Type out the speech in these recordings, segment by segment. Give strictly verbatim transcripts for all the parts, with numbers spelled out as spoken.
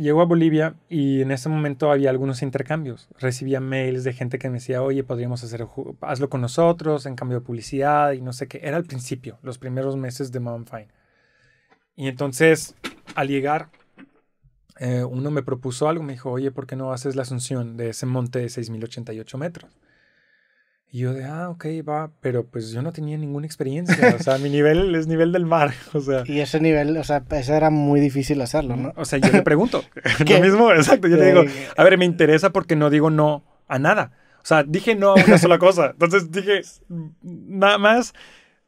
llego a Bolivia y en ese momento había algunos intercambios. Recibía mails de gente que me decía, oye, podríamos hacer, hazlo con nosotros, en cambio de publicidad y no sé qué. Era al principio, los primeros meses de Mount Fine. Y entonces, al llegar, eh, uno me propuso algo. Me dijo, oye, ¿por qué no haces la asunción de ese monte de seis mil ochenta y ocho metros? Y yo de, ah, ok, va, pero pues yo no tenía ninguna experiencia, o sea, mi nivel es nivel del mar, o sea. Y ese nivel, o sea, eso era muy difícil hacerlo, ¿no? O sea, yo le pregunto, lo mismo, exacto, yo le digo, a ver, me interesa porque no digo no a nada, o sea, dije no a una sola cosa, entonces dije, nada más,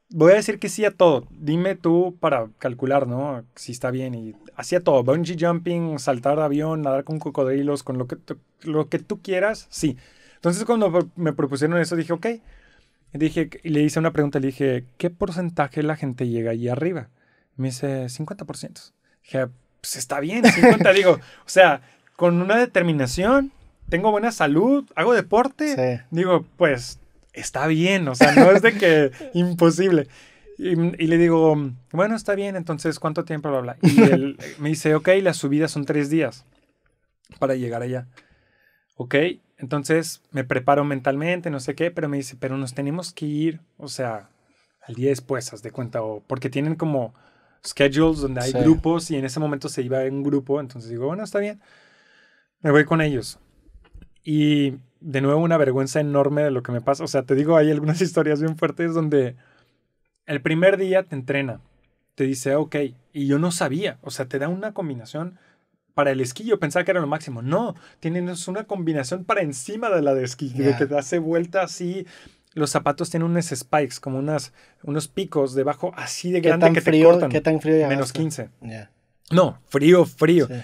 voy a decir que sí a todo, dime tú para calcular, ¿no? Si está bien, y hacía todo, bungee jumping, saltar de avión, nadar con cocodrilos, con lo que, lo que tú quieras, sí. Entonces, cuando me propusieron eso, dije, ok. Dije, le hice una pregunta, le dije, ¿qué porcentaje de la gente llega allí arriba? Me dice, cincuenta por ciento. Dije, pues está bien, cincuenta. Digo, o sea, con una determinación, tengo buena salud, hago deporte. Sí. Digo, pues, está bien. O sea, no es de que imposible. Y, y le digo, bueno, está bien, entonces, ¿cuánto tiempo? Bla, bla. Y él me dice, ok, las subidas son tres días para llegar allá. Ok. Entonces, me preparo mentalmente, no sé qué, pero me dice, pero nos tenemos que ir, o sea, al día después, haz de cuenta, o porque tienen como schedules donde hay sí. grupos y en ese momento se iba en un grupo, entonces digo, bueno, está bien, me voy con ellos. Y de nuevo una vergüenza enorme de lo que me pasa, o sea, te digo, hay algunas historias bien fuertes donde el primer día te entrena, te dice, ok, y yo no sabía, o sea, te da una combinación. Para el esquí yo pensaba que era lo máximo. No, tienes una combinación para encima de la de esquí, yeah. de que te hace vuelta así. Los zapatos tienen unos spikes, como unas, unos picos debajo así de grande que frío, te cortan. ¿Qué tan frío? Menos quince. Yeah. No, frío, frío. Sí.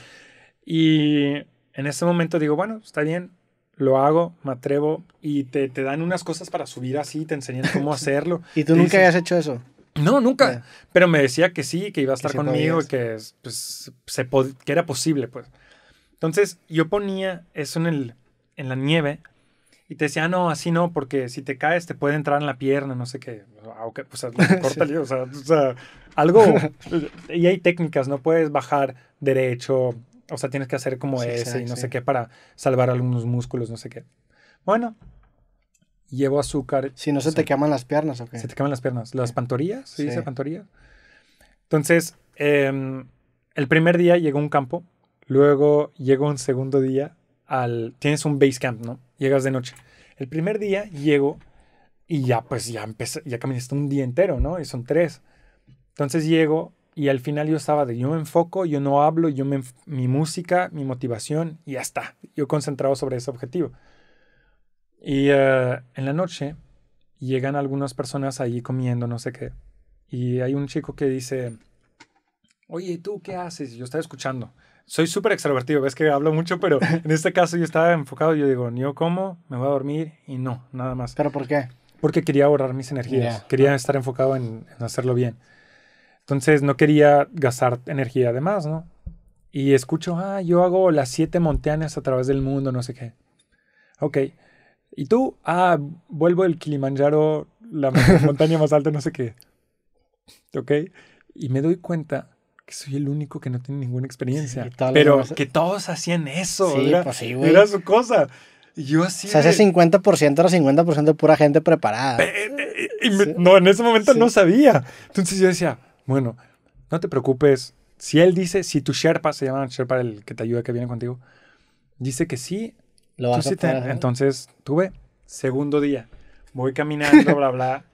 Y en ese momento digo, bueno, está bien, lo hago, me atrevo. Y te, te dan unas cosas para subir así, te enseñan cómo hacerlo. ¿Y tú te nunca dicen, habías hecho eso? No, nunca. Yeah. Pero me decía que sí, que iba a estar que conmigo y que, pues, se pod que era posible, pues. Entonces, yo ponía eso en, el, en la nieve y te decía, ah, no, así no, porque si te caes te puede entrar en la pierna, no sé qué. Ah, ok, pues, córtale, sí. o, sea, o sea, algo. Y hay técnicas, no puedes bajar derecho, o sea, tienes que hacer como sí, ese sí, y no sí. sé qué para salvar algunos músculos, no sé qué. Bueno. Llevo azúcar. Si no se te queman las piernas, ¿ok? Se te queman las piernas. Las pantorrillas, ¿sí? ¿Se pantorrillas? Entonces, eh, el primer día llegó a un campo, luego llegó un segundo día al... Tienes un base camp, ¿no? Llegas de noche. El primer día llego y ya, pues, ya empecé, ya caminaste un día entero, ¿no? Y son tres. Entonces llego y al final yo estaba de, yo me enfoco, yo no hablo, yo me, mi música, mi motivación, y ya está. Yo concentrado sobre ese objetivo. Y uh, en la noche llegan algunas personas ahí comiendo, no sé qué. Y hay un chico que dice, oye, ¿tú qué haces? Yo estaba escuchando. Soy súper extrovertido, ves que hablo mucho, pero en este caso yo estaba enfocado. Yo digo, yo como, me voy a dormir y no, nada más. ¿Pero por qué? Porque quería ahorrar mis energías. Yeah. Quería estar enfocado en, en hacerlo bien. Entonces no quería gastar energía además, ¿no? Y escucho, ah, yo hago las siete montañas a través del mundo, no sé qué. Ok. ¿Y tú? Ah, vuelvo el Kilimanjaro, la montaña más alta, no sé qué. ¿Ok? Y me doy cuenta que soy el único que no tiene ninguna experiencia. Sí, pero que todos hacían eso. Sí, era, pues sí, güey. Era su cosa. Y yo así... O sea, ese cincuenta por ciento era cincuenta por ciento de pura gente preparada. Y me, sí. No, en ese momento sí. no sabía. Entonces yo decía, bueno, no te preocupes. Si él dice, si tu Sherpa, se llama Sherpa el que te ayuda, que viene contigo, dice que sí... Lo vas a poder, entonces tuve segundo día, voy caminando, bla, bla,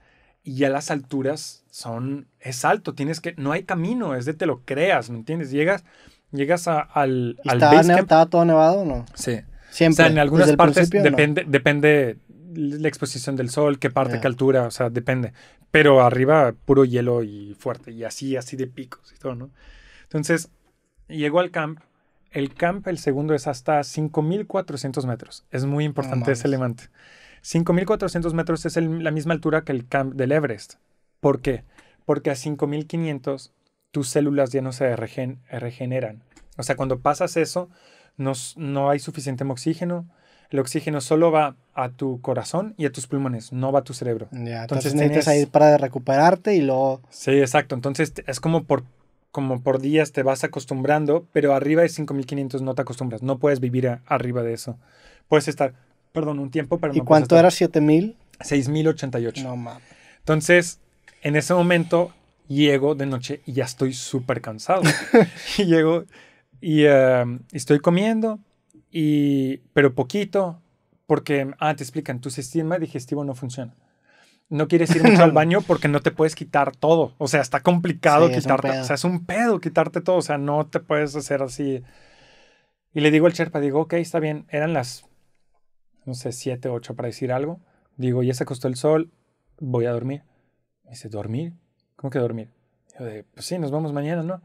y ya las alturas son, es alto, tienes que, no hay camino, es de te lo creas, ¿me entiendes? Llegas, llegas a, al, al estaba, base camp. ¿Estaba todo nevado o no? Sí. Siempre. O sea, en algunas partes depende, no. depende la exposición del sol, qué parte, yeah. qué altura, o sea, depende. Pero arriba puro hielo y fuerte, y así, así de picos y todo, ¿no? Entonces, llego al camp. El camp, el segundo, es hasta cinco mil cuatrocientos metros. Es muy importante oh, ese elemento. cinco mil cuatrocientos metros es el, la misma altura que el camp del Everest. ¿Por qué? Porque a cinco mil quinientos tus células ya no se regen, regeneran. O sea, cuando pasas eso, no, no hay suficiente oxígeno. El oxígeno solo va a tu corazón y a tus pulmones, no va a tu cerebro. Ya, entonces, entonces necesitas tienes... ir para recuperarte y luego... Sí, exacto. Entonces es como por... como por días te vas acostumbrando, pero arriba de cinco mil quinientos no te acostumbras. No puedes vivir a, arriba de eso. Puedes estar, perdón, un tiempo, pero no. ¿Y cuánto era? ¿siete mil? seis mil ochenta y ocho. No mames. Entonces, en ese momento, llego de noche y ya estoy súper cansado. Y llego y uh, estoy comiendo, y, pero poquito, porque, ah, te explican, tu sistema digestivo no funciona. No quieres ir mucho al baño porque no te puedes quitar todo. O sea, está complicado sí, quitarte. Es o sea, es un pedo quitarte todo. O sea, no te puedes hacer así. Y le digo al Sherpa, digo, ok, está bien. Eran las, no sé, siete, ocho para decir algo. Digo, ya se acostó el sol, voy a dormir. Me dice, ¿dormir? ¿Cómo que dormir? Yo de, pues sí, nos vamos mañana, ¿no?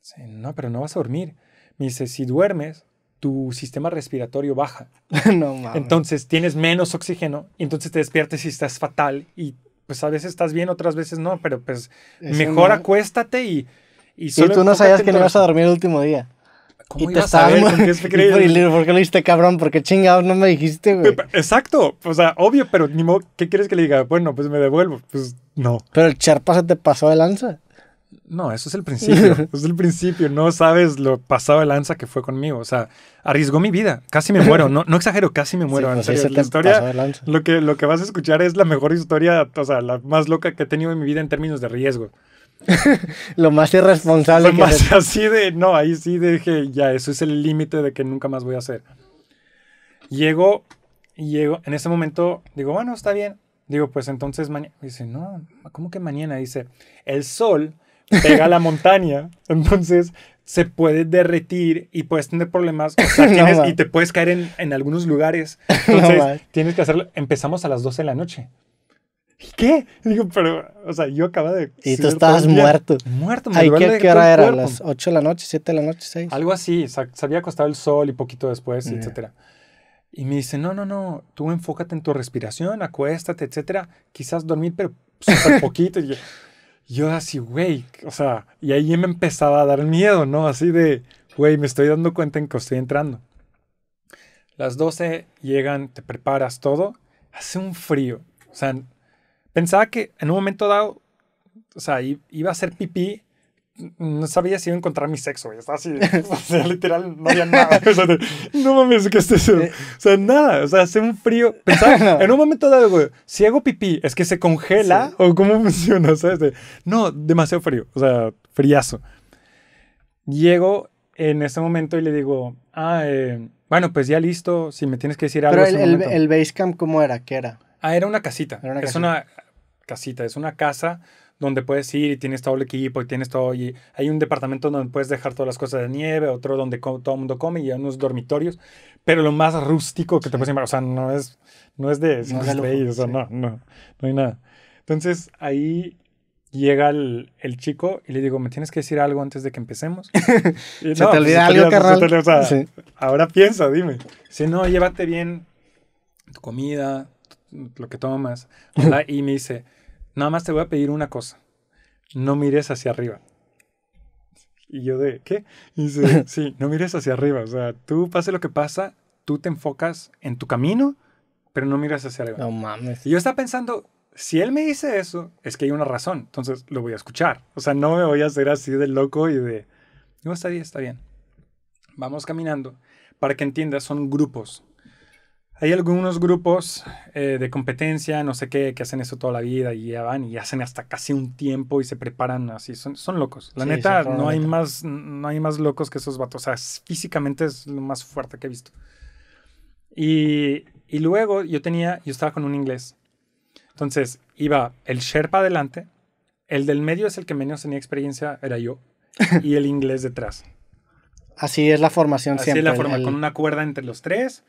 Sí, no, pero no vas a dormir. Me dice, si duermes, tu sistema respiratorio baja. No mames. Entonces tienes menos oxígeno y entonces te despiertas y estás fatal. Y pues a veces estás bien, otras veces no, pero pues eso mejor no. Acuéstate y... Y, solo y tú no sabías que no ibas a dormir el último día. ¿Cómo y ibas te a ver? ¿Con qué es increíble? ¿Por qué lo hiciste, cabrón? ¿Por qué chingados no me dijiste, güey? Exacto. O sea, obvio, pero ni modo, ¿qué quieres que le diga? Bueno, pues me devuelvo. Pues no. Pero el Sherpa se te pasó de lanza. No, eso es el principio, es el principio, no sabes lo pasado de lanza que fue conmigo, o sea, arriesgó mi vida, casi me muero, no, no exagero, casi me muero, sí, en serio, la historia, lo que, lo que vas a escuchar es la mejor historia, o sea, la más loca que he tenido en mi vida en términos de riesgo. Lo más irresponsable. Lo más te... así de, no, ahí sí dije, ya, eso es el límite de que nunca más voy a hacer. Llego, llego, en ese momento digo, bueno, está bien, digo, pues entonces mañana, dice, no, ¿cómo que mañana? Dice, el sol pega la montaña, entonces se puede derretir y puedes tener problemas, o sea, tienes, no, y te puedes caer en, en algunos lugares, entonces no, tienes que hacerlo. Empezamos a las doce de la noche. ¿Qué? Digo, pero, o sea, yo acababa de... Y tú estabas muerto. Muerto. Me Ay, ¿qué, ¿qué hora era? ¿Las ocho de la noche, siete de la noche, seis? Algo así, o sea, se había acostado el sol y poquito después, yeah. etcétera. Y me dice, no, no, no, tú enfócate en tu respiración, acuéstate, etcétera, quizás dormir, pero súper poquito, y yo... Yo así, güey, o sea, y ahí me empezaba a dar miedo, ¿no? Así de, güey, me estoy dando cuenta en que estoy entrando. Las doce llegan, te preparas todo, hace un frío. O sea, pensaba que en un momento dado, o sea, iba a hacer pipí, no sabía si iba a encontrar mi sexo, güey. Estaba así, o sea, literal, no había nada. O sea, de, no mames, ¿qué es eso? O sea, nada, o sea, hace un frío. Pensaba, no. En un momento dado, güey, si hago pipí, ¿es que se congela? Sí. ¿O cómo funciona? O sea, de, no, demasiado frío, o sea, friazo. Llego en ese momento y le digo, ah, eh, bueno, pues ya listo, si me tienes que decir algo. Pero el, el, el Basecamp, ¿cómo era? ¿Qué era? Ah, era una casita. Era una es casita. una casita, es una casa... donde puedes ir y tienes todo el equipo y tienes todo, y hay un departamento donde puedes dejar todas las cosas de nieve, otro donde todo el mundo come y hay unos dormitorios, pero lo más rústico que sí. te puedes imaginar, o sea, no es, no es de, no, es de lujo, ahí, o sea, sí. no, no, no hay nada. Entonces ahí llega el, el chico y le digo, ¿me tienes que decir algo antes de que empecemos? Y, no, se te olvida pues, algo, carnal. O sea, sí. Ahora piensa, dime. Si no, llévate bien tu comida, lo que tomas, ¿verdad? Y me dice, nada más te voy a pedir una cosa. No mires hacia arriba. Y yo de, ¿qué? Y dice, sí, no mires hacia arriba. O sea, tú, pase lo que pasa, tú te enfocas en tu camino, pero no miras hacia arriba. No mames. Y yo estaba pensando, si él me dice eso, es que hay una razón. Entonces, lo voy a escuchar. O sea, no me voy a hacer así de loco y de, no, está bien, está bien. Vamos caminando. Para que entiendas, son grupos. Hay algunos grupos eh, de competencia, no sé qué, que hacen eso toda la vida y ya van y hacen hasta casi un tiempo y se preparan así. Son, son locos. La sí, neta, no hay, más, no hay más locos que esos vatos. O sea, es, físicamente es lo más fuerte que he visto. Y, y luego yo tenía, yo estaba con un inglés. Entonces iba el Sherpa adelante, el del medio es el que menos tenía experiencia, era yo, y el inglés detrás. Así es la formación así siempre. Así es la forma, el... con una cuerda entre los tres.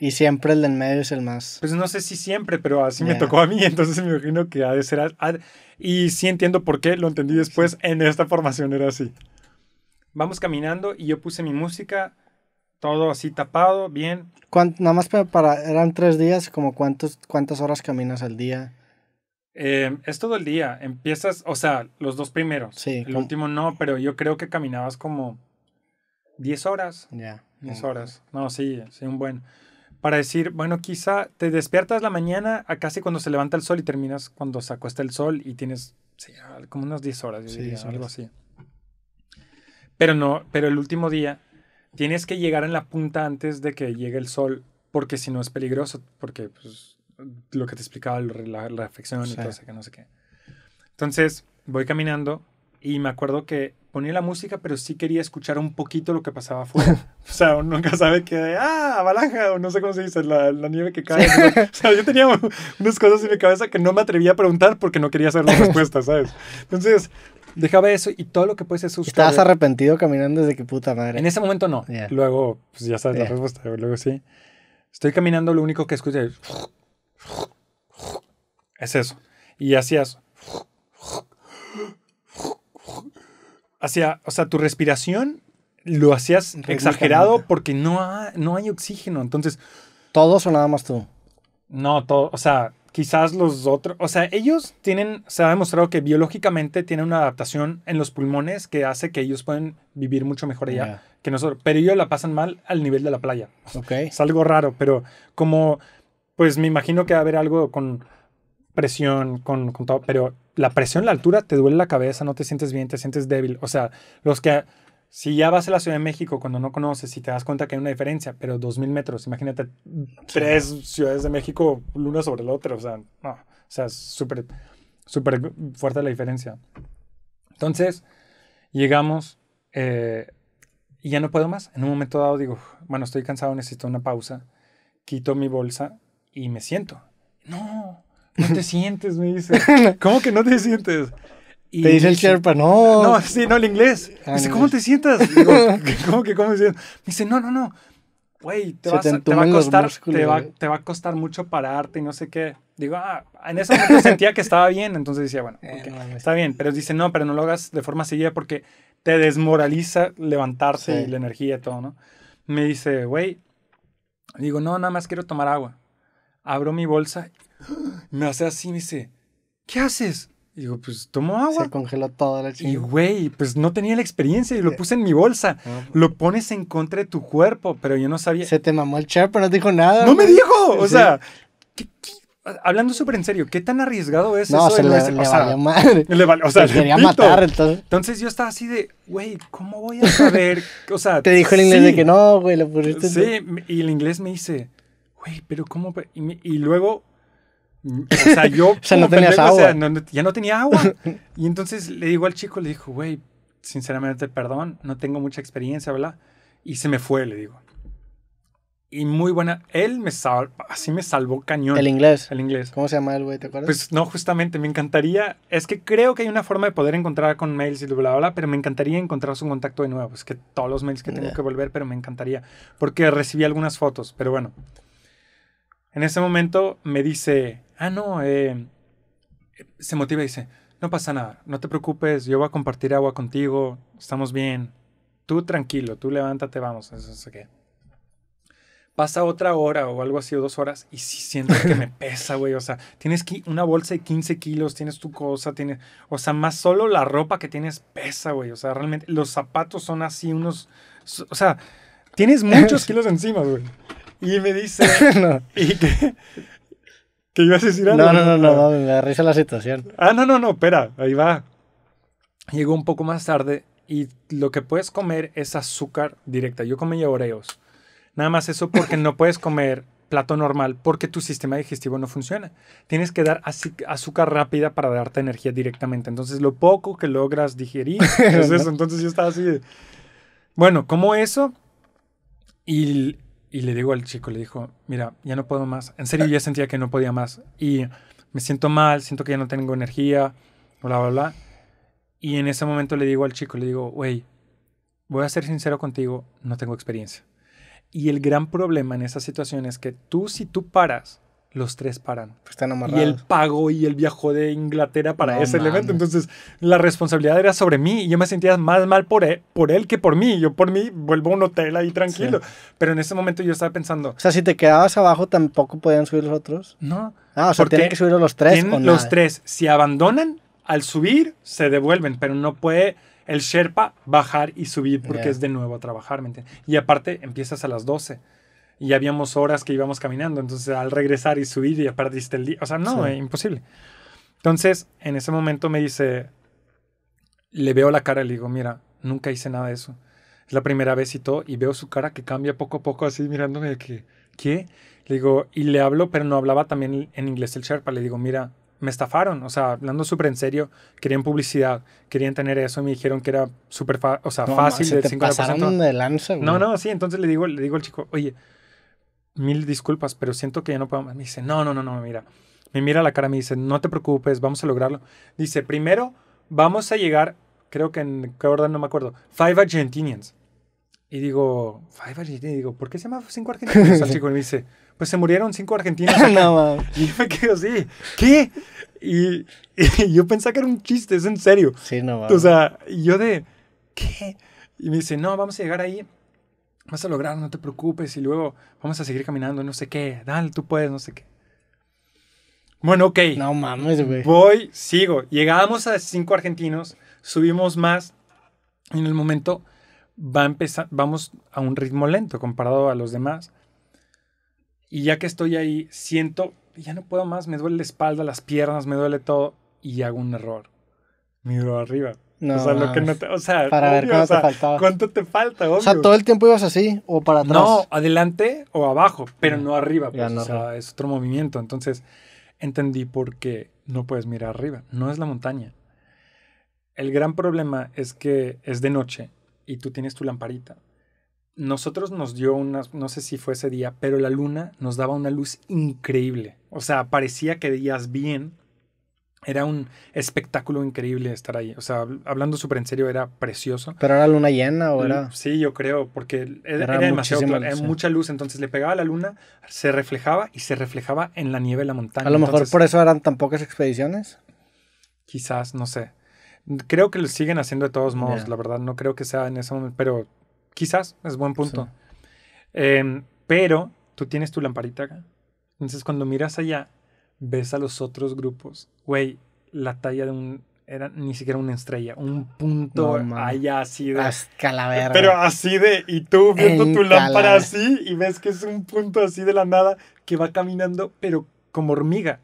Y siempre el del medio es el más... Pues no sé si siempre, pero así yeah. me tocó a mí. Entonces me imagino que ha de ser... A, a, y sí entiendo por qué, lo entendí después. En esta formación era así. Vamos caminando y yo puse mi música. Todo así tapado, bien. Nada más para, para... Eran tres días, como cuántos, ¿cuántas horas caminas al día? Eh, es todo el día. Empiezas, o sea, los dos primeros. Sí. El como... último no, pero yo creo que caminabas como... diez horas. Ya. Yeah. diez horas. No, sí, sí, un buen... Para decir, bueno, quizá te despiertas la mañana a casi cuando se levanta el sol y terminas cuando se acuesta el sol y tienes sí, como unas diez horas, yo sí, diría, algo así. Pero no, pero el último día tienes que llegar en la punta antes de que llegue el sol, porque si no es peligroso, porque pues, lo que te explicaba, la, la afección sí. y todo eso, que no sé qué. Entonces voy caminando y me acuerdo que ponía la música, pero sí quería escuchar un poquito lo que pasaba afuera. O sea, uno nunca sabe que, ah, avalancha, o no sé cómo se dice, la, la nieve que cae. Sí. O sea, yo tenía unas cosas en mi cabeza que no me atrevía a preguntar porque no quería saber las respuestas, ¿sabes? Entonces, dejaba eso y todo lo que puedes es usted. ¿Estabas arrepentido caminando desde que puta madre? En ese momento no. Yeah. Luego, pues ya sabes yeah. la respuesta, luego sí. Estoy caminando, lo único que escuché es, es eso. Y hacías... Hacia, o sea, tu respiración lo hacías exagerado porque no, ha, no hay oxígeno, entonces... ¿Todos o nada más tú? No, todo, o sea, quizás los otros... O sea, ellos tienen, se ha demostrado que biológicamente tienen una adaptación en los pulmones que hace que ellos pueden vivir mucho mejor allá yeah. que nosotros. Pero ellos la pasan mal al nivel de la playa. Okay. Es algo raro, pero como... Pues me imagino que va a haber algo con... presión, con, con todo, pero la presión, la altura, te duele la cabeza, no te sientes bien, te sientes débil, o sea, los que, si ya vas a la Ciudad de México cuando no conoces y te das cuenta que hay una diferencia, pero dos mil metros, imagínate, tres ciudades de México, una sobre la otra, o sea, no, o sea, súper, súper fuerte la diferencia. Entonces, llegamos, eh, y ya no puedo más, en un momento dado digo, bueno, estoy cansado, necesito una pausa, quito mi bolsa y me siento, no, no te sientes, me dice. ¿Cómo que no te sientes? Y te dice el Sherpa, no. No, sí, no, el inglés. Me dice, ¿cómo te sientas? Digo, ¿Cómo que cómo me siento? Me dice, no, no, no. Güey, te, te, te, va a costar, te, va, te va a costar mucho pararte y no sé qué. Digo, ah, en ese momento sentía que estaba bien. Entonces decía, bueno, okay, eh, no, está bien. Pero dice, no, pero no lo hagas de forma seguida porque te desmoraliza levantarse sí. y la energía y todo, ¿no? Me dice, güey. Digo, no, nada más quiero tomar agua. Abro mi bolsa y me hace así, me dice, ¿qué haces? Y digo, pues, tomo agua. Se congeló toda la chingada. Y, güey, pues, no tenía la experiencia y lo puse en mi bolsa. No, lo pones en contra de tu cuerpo, pero yo no sabía. Se te mamó el chef, pero no te dijo nada. ¡No me dijo! O sea, ¿qué, qué? Hablando súper en serio, ¿qué tan arriesgado es no, eso? Se le, le, o sea, valió madre. Le valió, o sea, le quería matar, entonces. Entonces, yo estaba así de, güey, ¿cómo voy a saber? O sea, te dijo sí, el inglés de que no, güey, lo pusiste. Sí, en... y el inglés me dice, güey, pero ¿cómo? Y, me, y luego... O sea, yo... o sea, no tenías pendejo, agua. O sea, no, no, ya no tenía agua. Y entonces le digo al chico, le dijo, güey, sinceramente, perdón, no tengo mucha experiencia, ¿verdad? Y se me fue, le digo. Y muy buena... Él me salvó, así me salvó cañón. ¿El inglés? El inglés. ¿Cómo se llama el güey, te acuerdas? Pues no, justamente, me encantaría... Es que creo que hay una forma de poder encontrar con mails y bla, bla, bla, pero me encantaría encontrar su contacto de nuevo. Es que todos los mails que tengo yeah. que volver, pero me encantaría. Porque recibí algunas fotos, pero bueno. En ese momento me dice... Ah, no, eh, se motiva y dice, no pasa nada, no te preocupes, yo voy a compartir agua contigo, estamos bien, tú tranquilo, tú levántate, vamos, eso es okay. Pasa otra hora o algo así, o dos horas, y sí siento que me pesa, güey, o sea, tienes una bolsa de quince kilos, tienes tu cosa, tienes, o sea, más solo la ropa que tienes pesa, güey, o sea, realmente, los zapatos son así unos, o sea, tienes muchos kilos encima, güey, y me dice, no. y que... ¿Que ibas a decir algo? No, no, no, no, no, me da risa la situación. Ah, no, no, no, espera, ahí va. Llegó un poco más tarde y lo que puedes comer es azúcar directa. Yo comía Oreos. Nada más eso porque no puedes comer plato normal porque tu sistema digestivo no funciona. Tienes que dar azúcar rápida para darte energía directamente. Entonces, lo poco que logras digerir es eso. Entonces, yo estaba así de... Bueno, como eso y... Y le digo al chico, le dijo, mira, ya no puedo más. En serio, ya sentía que no podía más. Y me siento mal, siento que ya no tengo energía, bla, bla, bla. Y en ese momento le digo al chico, le digo, güey, voy a ser sincero contigo, no tengo experiencia. Y el gran problema en esa situación es que tú, si tú paras, los tres paran. Están amarrados. Y él pagó y él viajó de Inglaterra para no, ese man. evento. Entonces, la responsabilidad era sobre mí. Y yo me sentía más mal por él, por él que por mí. Yo por mí vuelvo a un hotel ahí tranquilo. Sí. Pero en ese momento yo estaba pensando... O sea, si te quedabas abajo, ¿tampoco podían subir los otros? No. Ah, o sea, tienen que subir los tres. Tienen los tres. Si abandonan, al subir, se devuelven. Pero no puede... el Sherpa bajar y subir porque yeah. es de nuevo a trabajar, ¿me entiendes? Y aparte, empiezas a las doce. Y habíamos horas que íbamos caminando. Entonces, al regresar y subir, ya perdiste el día. O sea, no, sí. eh, imposible. Entonces, en ese momento me dice... Le veo la cara y le digo, mira, Nunca hice nada de eso. Es la primera vez y todo, y veo su cara que cambia poco a poco, así mirándome de que, ¿qué? Le digo, y le hablo, pero no hablaba también en inglés el Sherpa. Le digo, mira, me estafaron, o sea, hablando súper en serio, querían publicidad, querían tener eso, y me dijeron que era súper o sea, no, fácil. No, se te pasaron de lanza, güey. No, no, sí, entonces le digo, le digo al chico, oye, mil disculpas, pero siento que ya no puedo más. Me dice, no, no, no, no, mira. Me mira la cara, me dice, no te preocupes, vamos a lograrlo. Dice, primero vamos a llegar, creo que en, ¿qué orden? No me acuerdo, Five Argentinians. Y digo, Five Argentinians, digo, ¿por qué se llama cinco argentinos? Al chico me dice, pues se murieron cinco argentinos. No, y yo me quedo así, ¿qué? Y, y yo pensaba que era un chiste, es en serio. Sí, no, o sea, yo de, ¿qué? Y me dice, no, vamos a llegar ahí, vas a lograr, no te preocupes, y luego vamos a seguir caminando, no sé qué, dale, tú puedes, no sé qué. Bueno, ok. No mames, güey. Voy, sigo. Llegábamos a cinco argentinos, subimos más, y en el momento va a empezar, vamos a un ritmo lento comparado a los demás. Y ya que estoy ahí, siento, ya no puedo más, me duele la espalda, las piernas, me duele todo, y hago un error. Miro arriba. No, o sea, lo que no te, o sea, para obvio, ver cuánto, o sea, te faltaba. ¿Cuánto te falta? Obvio. O sea, ¿todo el tiempo ibas así o para atrás? No, adelante o abajo, pero no arriba. Pues, no, o sea, es otro movimiento. Entonces, entendí por qué no puedes mirar arriba. No es la montaña. El gran problema es que es de noche y tú tienes tu lamparita. Nosotros nos dio una, no sé si fue ese día, pero la luna nos daba una luz increíble. O sea, parecía que veías bien. Era un espectáculo increíble estar ahí. O sea, hablando súper en serio, era precioso. ¿Pero era luna llena o era...? Sí, yo creo, porque era, era demasiado claro, era mucha luz. Entonces le pegaba la luna, se reflejaba y se reflejaba en la nieve de la montaña. A lo mejor entonces, por eso eran tan pocas expediciones. Quizás, no sé. Creo que lo siguen haciendo de todos modos, yeah. La verdad. No creo que sea en ese momento, pero quizás es buen punto. Sí. Eh, pero tú tienes tu lamparita acá. Entonces cuando miras allá, ves a los otros grupos. Güey, la talla de un... Era ni siquiera una estrella. Un punto no, allá así de... Hasta la verga. Pero así de... Y tú viendo en tu lámpara así y ves que es un punto así de la nada que va caminando, pero como hormiga.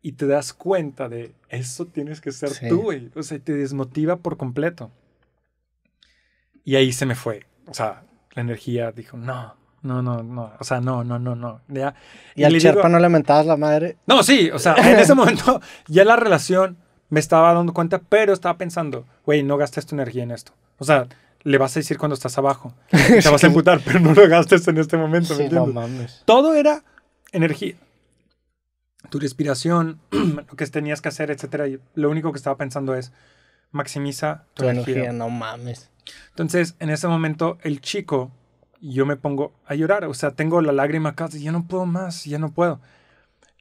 Y te das cuenta de... Eso tienes que ser sí. tú, güey. O sea, te desmotiva por completo. Y ahí se me fue. O sea, la energía dijo, no... No, no, no. O sea, no, no, no, no. Ya, ¿Y, y al Sherpa digo, no le mentabas la madre? No, sí. O sea, en ese momento ya la relación me estaba dando cuenta, pero estaba pensando, güey, no gastes tu energía en esto. O sea, le vas a decir cuando estás abajo. Te vas a emputar, pero no lo gastes en este momento. Sí, ¿me no mames? Todo era energía. Tu respiración, lo que tenías que hacer, etcétera. Y lo único que estaba pensando es maximiza tu, tu energía. energía. No mames. Entonces, en ese momento, el chico... yo me pongo a llorar, o sea, tengo la lágrima acá, ya no puedo más, ya no puedo.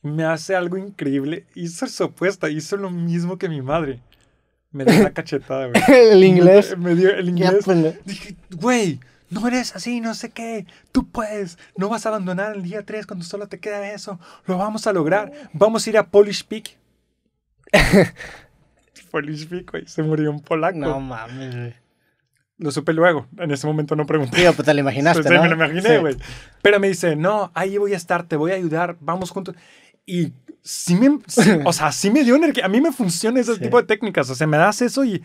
Me hace algo increíble, hizo su opuesta, hizo lo mismo que mi madre. Me dio una cachetada, güey. ¿El inglés? Me, me dio el inglés. Dije, güey, no eres así, no sé qué, tú puedes, no vas a abandonar el día tres cuando solo te queda eso, lo vamos a lograr, vamos a ir a Polish Peak. Polish Peak, güey, se murió un polaco. No mames, güey. Lo supe luego. En ese momento no pregunté. Tío, pues te lo imaginaste, pues, ¿no? Me lo imaginé, güey. Sí. Pero me dice, no, ahí voy a estar, te voy a ayudar, vamos juntos. Y sí me... Sí, o sea, sí me dio energía. A mí me funciona ese sí. tipo de técnicas. O sea, me das eso y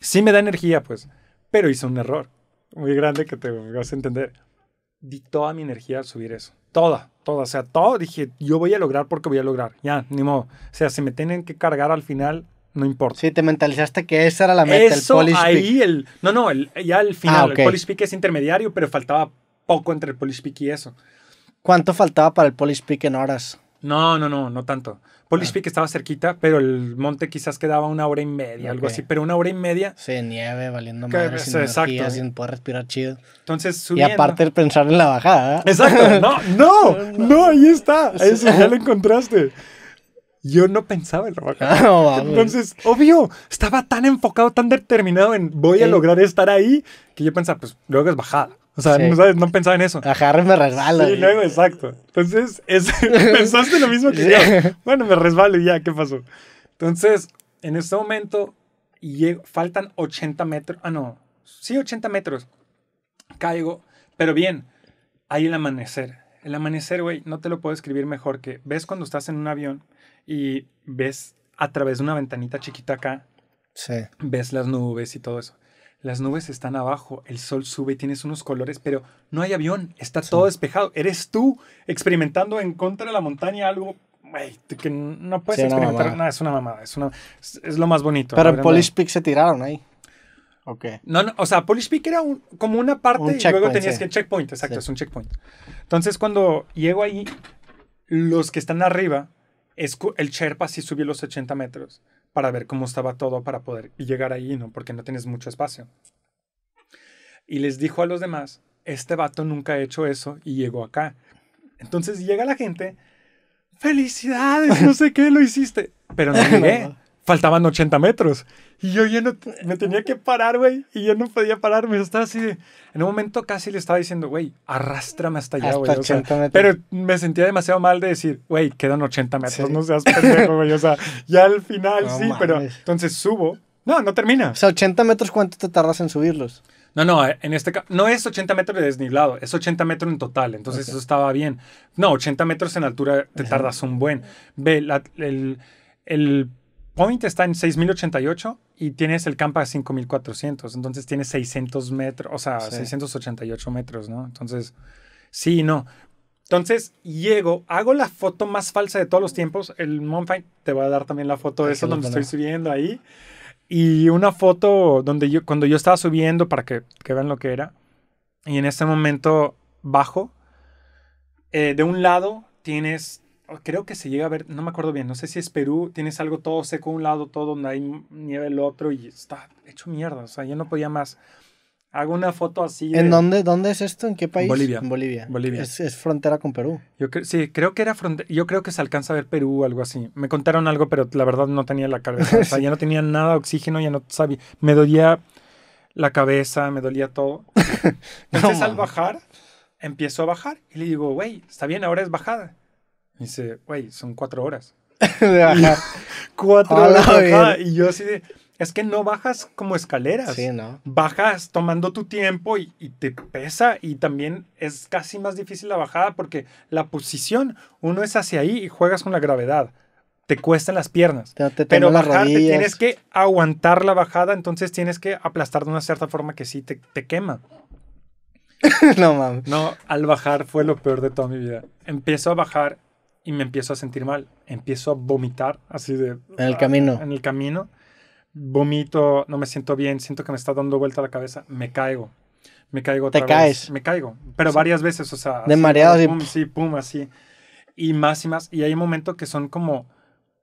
sí me da energía, pues. Pero hice un error muy grande que te vas a entender. Di toda mi energía al subir eso. Toda, toda. O sea, todo. Dije, yo voy a lograr porque voy a lograr. Ya, ni modo. O sea, si me tienen que cargar al final... No importa. Sí, te mentalizaste que esa era la meta, Eso, el Polish ahí, Peak. El, no, no, el, ya al final. Ah, okay. El Polish Peak es intermediario, pero faltaba poco entre el Polish Peak y eso. ¿Cuánto faltaba para el Polish Peak en horas? No, no, no, no tanto. Polish ah. Peak estaba cerquita, pero el monte quizás quedaba una hora y media, okay. algo así. Pero una hora y media... Sí, nieve, valiendo madre, sin energía, sin poder respirar chido. Entonces, subiendo... Y aparte pensar en la bajada. ¿Eh? Exacto. No, no, no, ahí está. Eso ya lo encontraste. Yo no pensaba en la bajada. No, entonces, obvio, estaba tan enfocado, tan determinado en voy sí. a lograr estar ahí, que yo pensaba, pues luego es bajada. O sea, sí. no, ¿sabes? No pensaba en eso. Bajar me resbalo. Sí, luego, exacto. Entonces, es, pensaste lo mismo que yo. Bueno, me resbalo y ya, ¿qué pasó? Entonces, en este momento, llego, faltan ochenta metros. Ah, no. Sí, ochenta metros. Caigo, pero bien, hay el amanecer. El amanecer, güey, no te lo puedo escribir mejor que ves cuando estás en un avión y ves a través de una ventanita chiquita acá, sí. ves las nubes y todo eso. las nubes están abajo, el sol sube y tienes unos colores, pero no hay avión, está sí. todo despejado. Eres tú experimentando en contra de la montaña algo wey, que no puedes sí, experimentar. No, es una mamada, es, una, es, es lo más bonito. Pero en Polish Peak se tiraron ahí. Okay. No, no, o sea, Polish Peak era un, como una parte un y luego tenías sí. que checkpoint, exacto, sí. es un checkpoint. Entonces cuando llego ahí, los que están arriba, es, el Sherpa sí subió los ochenta metros para ver cómo estaba todo para poder llegar ahí, ¿no? Porque no tienes mucho espacio. Y les dijo a los demás, este vato nunca ha hecho eso y llegó acá. Entonces llega la gente, felicidades, no sé qué, lo hiciste. Pero no llegué. Faltaban ochenta metros. Y yo ya no... Me tenía que parar, güey. Y yo no podía pararme. Estaba así de... En un momento casi le estaba diciendo, güey, arrástrame hasta allá, güey. O sea, pero me sentía demasiado mal de decir, güey, quedan ochenta metros. Sí. No seas pendejo, güey. O sea, ya al final no, sí, mames. Pero... Entonces subo. No, no termina. O sea, ochenta metros, ¿cuánto te tardas en subirlos? No, no. En este caso... No es ochenta metros de desnivelado. Es ochenta metros en total. Entonces okay. eso estaba bien. No, ochenta metros en altura te tardas un buen. Ve, la, el... el Point está en seis mil ochenta y ocho y tienes el campo a cinco mil cuatrocientos, entonces tienes seiscientos metros, o sea, sí. seiscientos ochenta y ocho metros, ¿no? Entonces, sí, no. Entonces, llego, hago la foto más falsa de todos los tiempos, el Mount Fine te va a dar también la foto de eso donde estoy subiendo ahí, y una foto donde yo, cuando yo estaba subiendo para que, que vean lo que era, y en ese momento bajo, eh, de un lado tienes... Creo que se llega a ver, no me acuerdo bien, no sé si es Perú, tienes algo todo seco un lado, todo donde hay nieve el otro y está hecho mierda, o sea, yo no podía más. Hago una foto así. De... ¿En dónde, dónde es esto? ¿En qué país? Bolivia. En Bolivia. Bolivia. Es, es frontera con Perú. Yo cre sí, creo que era frontera, yo creo que se alcanza a ver Perú o algo así. Me contaron algo, pero la verdad no tenía la cabeza, o sea, ya no tenía nada de oxígeno, ya no sabía, me dolía la cabeza, me dolía todo. Entonces no, al bajar, empiezo a bajar y le digo, güey, está bien, ahora es bajada. Y dice, güey, son cuatro horas. De bajar. Cuatro Hola, horas de bajada. Y yo así de, es que no bajas como escaleras. Sí, ¿no? Bajas tomando tu tiempo y, y te pesa. Y también es casi más difícil la bajada porque la posición, uno es hacia ahí y juegas con la gravedad. Te cuestan las piernas. Te, te pero bajar, te tienes que aguantar la bajada. Entonces tienes que aplastar de una cierta forma que sí te, te quema. No, mames. No, al bajar fue lo peor de toda mi vida. Empiezo a bajar. Y me empiezo a sentir mal. Empiezo a vomitar, así de... En el camino. En el camino. Vomito, no me siento bien, siento que me está dando vuelta la cabeza. Me caigo. Me caigo otra vez. ¿Te caes? Me caigo. Pero o sea, varias veces, o sea... De mareado. Pum, y... sí, pum, así. Y más y más. Y hay momentos que son como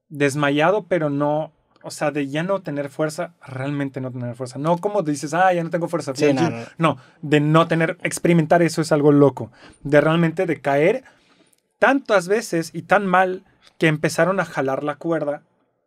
desmayado, pero no... O sea, de ya no tener fuerza, realmente no tener fuerza. No como dices, ah, ya no tengo fuerza. Sí, no, no. no, de no tener... Experimentar eso es algo loco. De realmente de caer... tantas veces y tan mal que empezaron a jalar la cuerda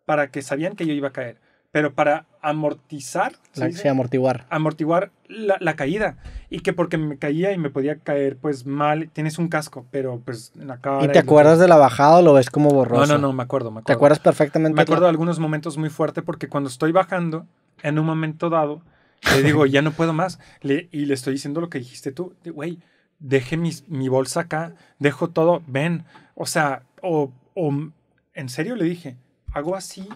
para que sabían que yo iba a caer. Pero para amortizar... La, ¿sí? Sí, amortiguar. Amortiguar la, la caída. Y que porque me caía y me podía caer, pues, mal. Tienes un casco, pero, pues, en la cara... ¿Y te y acuerdas lo... de la bajada o lo ves como borroso? No, no, no, me acuerdo, me acuerdo. ¿Te acuerdas perfectamente? Me acuerdo de algunos momentos muy fuertes porque cuando estoy bajando, en un momento dado, le digo, ya no puedo más. Le, y le estoy diciendo lo que dijiste tú. Güey... Dejé mi, mi bolsa acá, dejo todo, ven, o sea, o, o en serio le dije, hago así,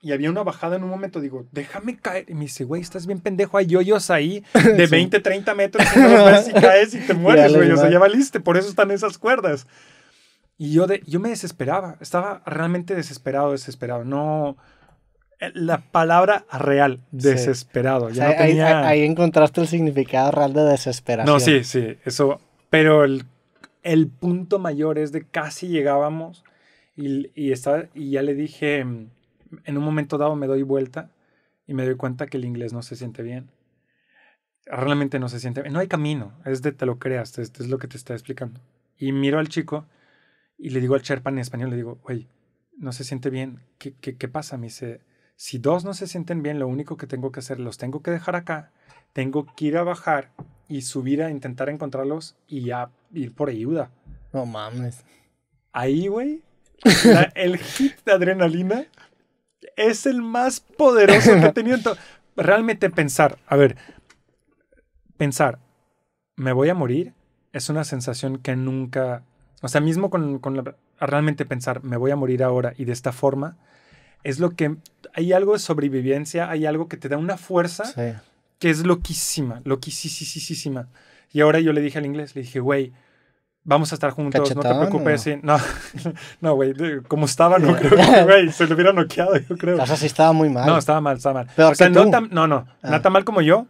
y había una bajada en un momento, digo, déjame caer, y me dice, güey, estás bien pendejo, hay yoyos ahí, de sí. veinte, treinta metros, y no los ves y caes y te mueres, güey, o sea, ya valiste, por eso están esas cuerdas. Y yo, de, yo me desesperaba, estaba realmente desesperado, desesperado, no... La palabra real, desesperado. Sí. Ya o sea, no tenía... ahí, ahí encontraste el significado real de desesperación. No, sí, sí, eso... Pero el, el punto mayor es de casi llegábamos y, y, estaba, y ya le dije, en un momento dado me doy vuelta y me doy cuenta que el inglés no se siente bien. Realmente no se siente bien. No hay camino, es de te lo creas, esto es lo que te está explicando. Y miro al chico y le digo al Sherpa en español, le digo, oye, no se siente bien, ¿qué, qué, qué pasa? Me dice, si dos no se sienten bien, lo único que tengo que hacer, los tengo que dejar acá, tengo que ir a bajar y subir a intentar encontrarlos y ya ir por ayuda. No mames. Ahí, güey, el hit de adrenalina es el más poderoso que he tenido. Realmente pensar, a ver, pensar, me voy a morir, es una sensación que nunca... O sea, mismo con, con la, realmente pensar, me voy a morir ahora y de esta forma, es lo que... Hay algo de sobrevivencia, hay algo que te da una fuerza... Sí. que es loquísima, loquísima. Y ahora yo le dije al inglés, le dije, güey, vamos a estar juntos, ¿cachetón? No te preocupes. ¿O? No, no, güey, como estaba, no creo que, güey, se lo hubiera noqueado, yo creo. O sea, sí estaba muy mal. No, estaba mal, estaba mal. Peor o sea, que no, tú. Tan, no, no, ah. no tan mal como yo,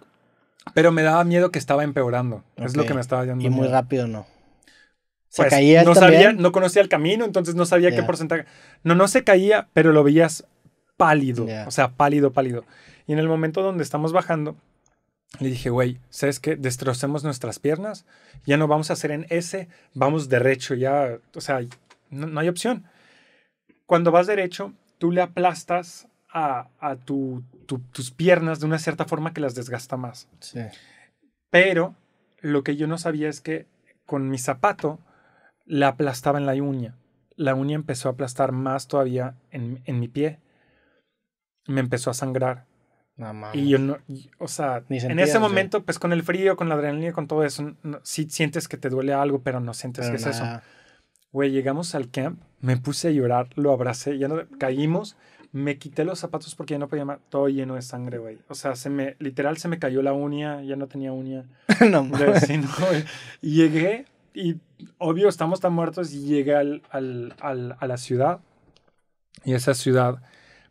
pero me daba miedo que estaba empeorando. Okay. Es lo que me estaba dando. Y muy miedo. Rápido, ¿no? Se pues, caía no también. Sabía, no conocía el camino, entonces no sabía yeah. qué porcentaje. No, no se caía, pero lo veías pálido, yeah. o sea, pálido, pálido. Y en el momento donde estamos bajando, le dije, güey, ¿sabes qué? Destrocemos nuestras piernas, ya no vamos a hacer en S, vamos derecho, ya, o sea, no, no hay opción. Cuando vas derecho, tú le aplastas a, a tu, tu, tus piernas de una cierta forma que las desgasta más. Sí. Pero lo que yo no sabía es que con mi zapato la aplastaba en la uña. La uña empezó a aplastar más todavía en, en mi pie. Me empezó a sangrar. No, y yo no, y, o sea, sentía, en ese momento, ¿sí? pues con el frío, con la adrenalina, con todo eso, no, sí sientes que te duele algo, pero no sientes pero que nada. Es eso. Güey, llegamos al camp, me puse a llorar, lo abracé, ya no, caímos, me quité los zapatos porque ya no podía más, todo lleno de sangre, güey. O sea, se me, literal se me cayó la uña, ya no tenía uña. No, de, sí, no, llegué y, obvio, estamos tan muertos y llegué al, al, al, a la ciudad y esa ciudad,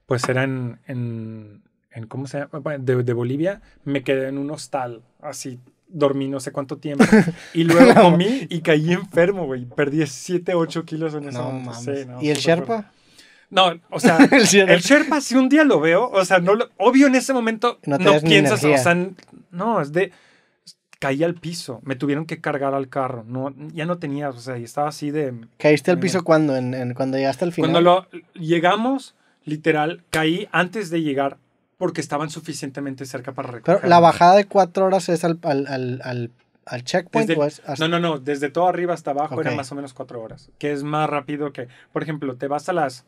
pues era en... en En, ¿cómo se llama? De, de Bolivia, me quedé en un hostal, así, dormí no sé cuánto tiempo, y luego no. comí y caí enfermo, güey, perdí siete, ocho kilos en ese no, momento. Sí, no, ¿y el Sherpa? No, o sea, el, el Sherpa si un día lo veo, o sea, no lo, obvio en ese momento no, no piensas, o sea, no, es de, caí al piso, me tuvieron que cargar al carro, no, ya no tenía, o sea, estaba así de... ¿Caíste al piso cuándo? En, en, ¿Cuando llegaste al final? Cuando lo, llegamos, literal, caí antes de llegar porque estaban suficientemente cerca para recoger. Pero la bajada de cuatro horas es al, al, al, al, al checkpoint. Desde, o es hasta... No, no, no. Desde todo arriba hasta abajo okay. eran más o menos cuatro horas. Que es más rápido que... Por ejemplo, te vas a las...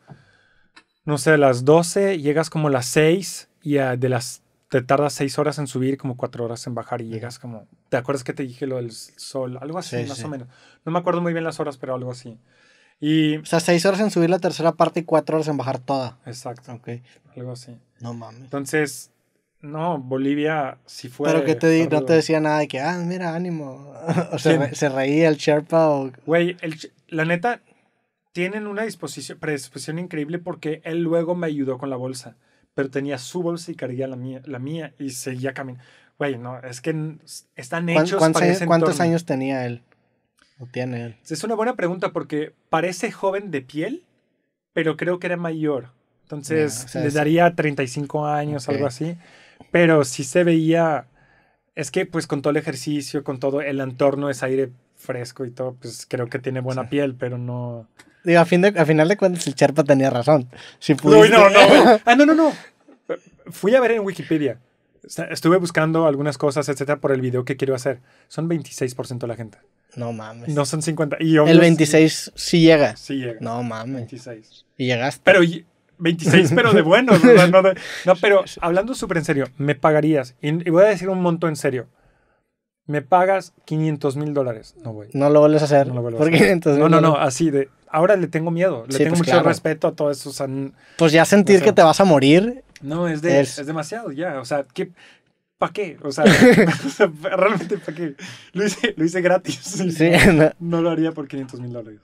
No sé, a las doce, llegas como a las seis y a, de las... Te tardas seis horas en subir, como cuatro horas en bajar y llegas como... ¿Te acuerdas que te dije lo del sol? Algo así, sí, más sí. o menos. No me acuerdo muy bien las horas, pero algo así. Y... O sea, seis horas en subir la tercera parte y cuatro horas en bajar toda. Exacto. Ok. Algo así. No mames. Entonces, no, Bolivia sí fue... Pero que te di, no te decía nada de que, ah, mira, ánimo. O sea, re, se reía el Sherpa o... Güey, el, la neta, tienen una disposición, predisposición increíble porque él luego me ayudó con la bolsa. Pero tenía su bolsa y cargué la mía, la mía y seguía caminando. Güey, no, es que están hechos para ese entorno. ¿Cuántos años tenía él? ¿O tiene él? Es una buena pregunta porque parece joven de piel, pero creo que era mayor. Entonces, yeah, o sea, les daría treinta y cinco años, okay. algo así. Pero sí se veía... Es que, pues, con todo el ejercicio, con todo el entorno, es aire fresco y todo, pues, creo que tiene buena o sea. piel, pero no... Digo, a, fin de, a final de cuentas, el Sherpa tenía razón. Si pudiste... No, no, no. Ah, no, no, no. Fui a ver en Wikipedia. Estuve buscando algunas cosas, etcétera, por el video que quiero hacer. Son veintiséis por ciento de la gente. No mames. No son cincuenta. Y obvio, el veintiséis sí llega. Sí llega. No mames. veintiséis. Y llegaste. Pero... veintiséis, pero de buenos. No, no, no, no, pero hablando súper en serio, me pagarías, y, y voy a decir un monto en serio, me pagas quinientos mil dólares. No, güey. No lo vuelves a hacer. No lo vuelves a hacer. ¿Por qué? No, no, no, así de... Ahora le tengo miedo, le sí, tengo pues mucho claro. respeto a todo eso. O sea, pues ya sentir o sea, que te vas a morir. No, es, de, es... es demasiado ya. O sea, ¿qué...? ¿Para qué? O sea, realmente ¿para qué? Lo hice, lo hice gratis. Sí, no, no lo haría por quinientos mil dólares.